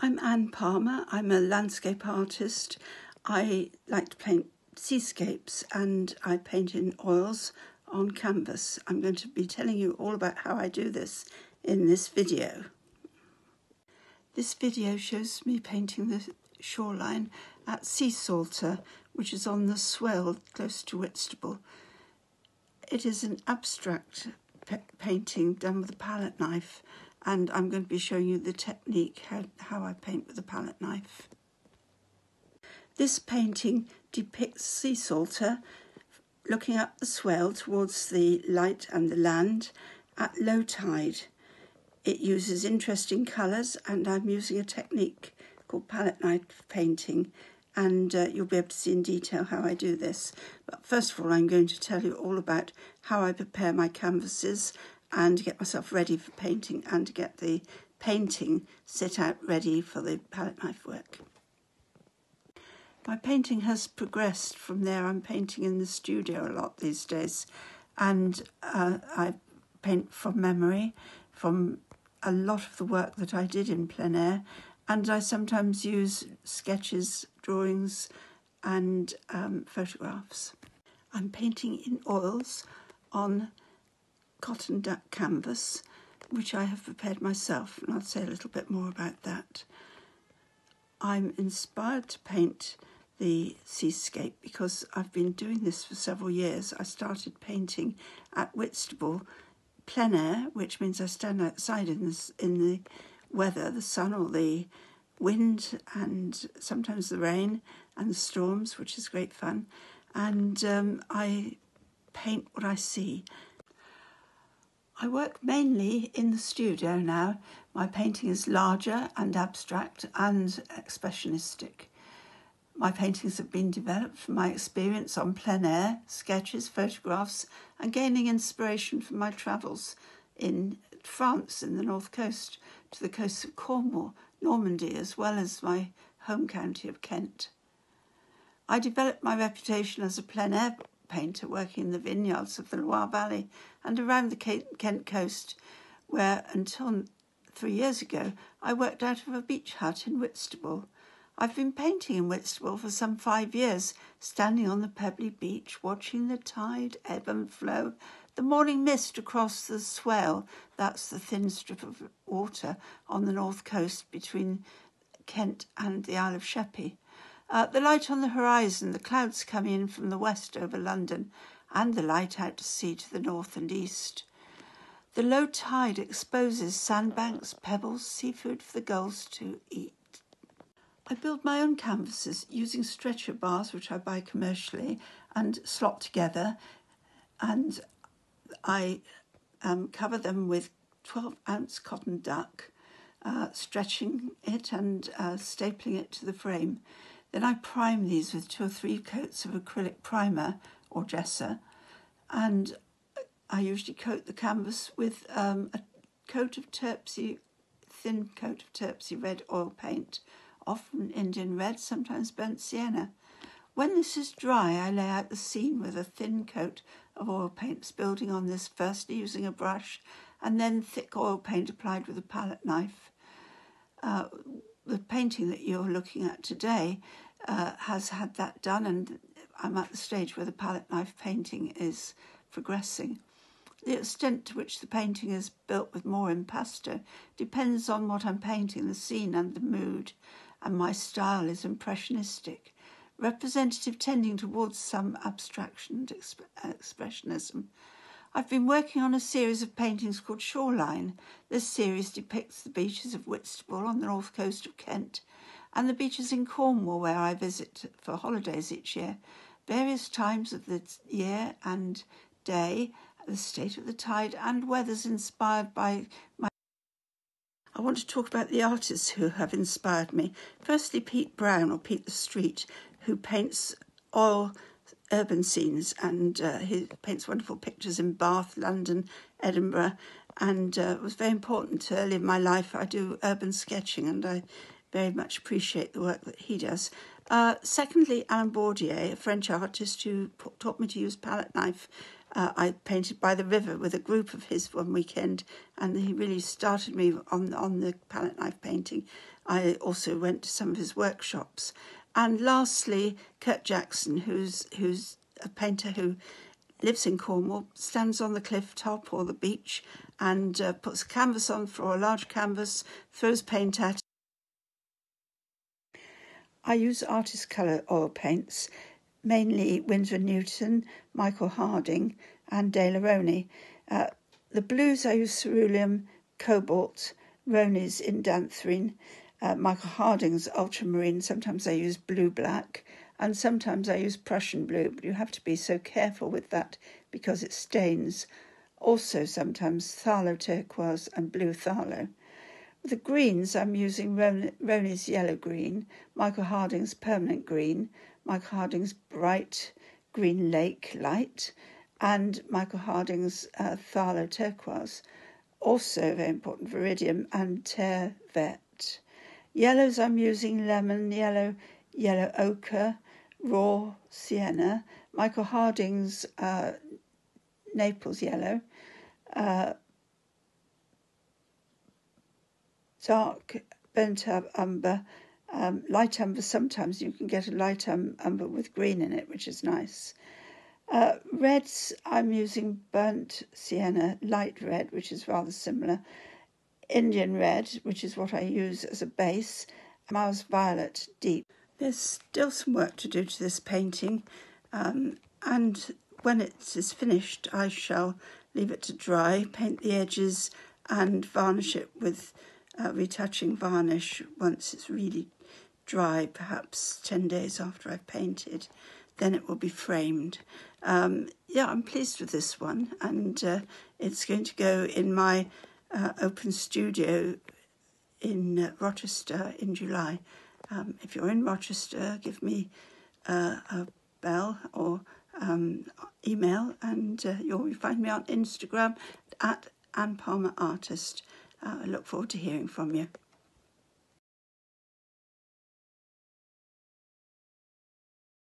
I'm Ann Palmer. I'm a landscape artist. I like to paint seascapes and I paint in oils on canvas. I'm going to be telling you all about how I do this in this video. This video shows me painting the shoreline at Seasalter, which is on the swell close to Whitstable. It is an abstract painting done with a palette knife, and I'm going to be showing you the technique, how I paint with a palette knife. This painting depicts Seasalter looking up the swell towards the light and the land at low tide. It uses interesting colours, and I'm using a technique called palette knife painting, and you'll be able to see in detail how I do this. But first of all, I'm going to tell you all about how I prepare my canvases and get myself ready for painting and to get the painting set out ready for the palette knife work. My painting has progressed from there. I'm painting in the studio a lot these days, and I paint from memory, from a lot of the work that I did in plein air, and I sometimes use sketches, drawings and photographs. I'm painting in oils on cotton duck canvas, which I have prepared myself, and I'll say a little bit more about that. I'm inspired to paint the seascape because I've been doing this for several years. I started painting at Whitstable plein air, which means I stand outside in the weather, the sun or the wind, and sometimes the rain and the storms, which is great fun. And I paint what I see. I work mainly in the studio now. My painting is larger and abstract and expressionistic. My paintings have been developed from my experience on plein air, sketches, photographs, and gaining inspiration from my travels in France, in the north coast, to the coasts of Cornwall, Normandy, as well as my home county of Kent. I developed my reputation as a plein air painter working in the vineyards of the Loire Valley and around the Kent coast, where until 3 years ago I worked out of a beach hut in Whitstable. I've been painting in Whitstable for some 5 years, standing on the pebbly beach, watching the tide ebb and flow, the morning mist across the swell, that's the thin strip of water on the north coast between Kent and the Isle of Sheppey. The light on the horizon, the clouds coming in from the west over London, and the light out to sea to the north and east. The low tide exposes sandbanks, pebbles, seafood for the gulls to eat. I build my own canvases using stretcher bars, which I buy commercially, and slot together, and I cover them with 12-ounce cotton duck, stretching it and stapling it to the frame. Then I prime these with 2 or 3 coats of acrylic primer or gesser, and I usually coat the canvas with a thin coat of terpsy red oil paint, often Indian red, sometimes burnt sienna. When this is dry, I lay out the scene with a thin coat of oil paint, building on this firstly using a brush, and then thick oil paint applied with a palette knife. The painting that you're looking at today has had that done, and I'm at the stage where the palette knife painting is progressing. The extent to which the painting is built with more impasto depends on what I'm painting, the scene and the mood, and my style is impressionistic, representative tending towards some abstraction and expressionism. I've been working on a series of paintings called Shoreline. This series depicts the beaches of Whitstable on the north coast of Kent and the beaches in Cornwall where I visit for holidays each year, various times of the year and day, the state of the tide and weathers inspired by my... I want to talk about the artists who have inspired me. Firstly, Pete Brown, or Pete the Street, who paints oil urban scenes, and he paints wonderful pictures in Bath, London, Edinburgh, and it was very important early in my life. I do urban sketching and I very much appreciate the work that he does. Secondly, Alain Bourdier, a French artist who taught me to use palette knife. I painted by the river with a group of his one weekend, and he really started me on the palette knife painting. I also went to some of his workshops. And lastly, Kurt Jackson, who's a painter who lives in Cornwall, stands on the cliff top or the beach and puts a canvas on, for a large canvas, throws paint at it. I use artist colour oil paints, mainly Winsor Newton, Michael Harding and Dela Roni. The blues I use cerulean, cobalt, Ronies indanthrene, Michael Harding's ultramarine. Sometimes I use blue-black and sometimes I use Prussian blue, but you have to be so careful with that because it stains. Also sometimes thalo turquoise and blue thalo. With the greens, I'm using Roney's yellow-green, Michael Harding's permanent green, Michael Harding's bright green lake light, and Michael Harding's thalo turquoise. Also very important, viridian and terre verte. Yellows, I'm using lemon yellow, yellow ochre, raw sienna, Michael Harding's Naples yellow, dark burnt up umber, light umber. Sometimes you can get a light umber with green in it, which is nice. Reds, I'm using burnt sienna, light red, which is rather similar. Indian red, which is what I use as a base. Mars violet, deep. There's still some work to do to this painting, and when it is finished, I shall leave it to dry, paint the edges and varnish it with retouching varnish once it's really dry, perhaps 10 days after I've painted. Then it will be framed. Yeah, I'm pleased with this one, and it's going to go in my open studio in Rochester in July. If you're in Rochester, give me a bell or email, and you'll find me on Instagram at Ann Palmer Artist. I look forward to hearing from you.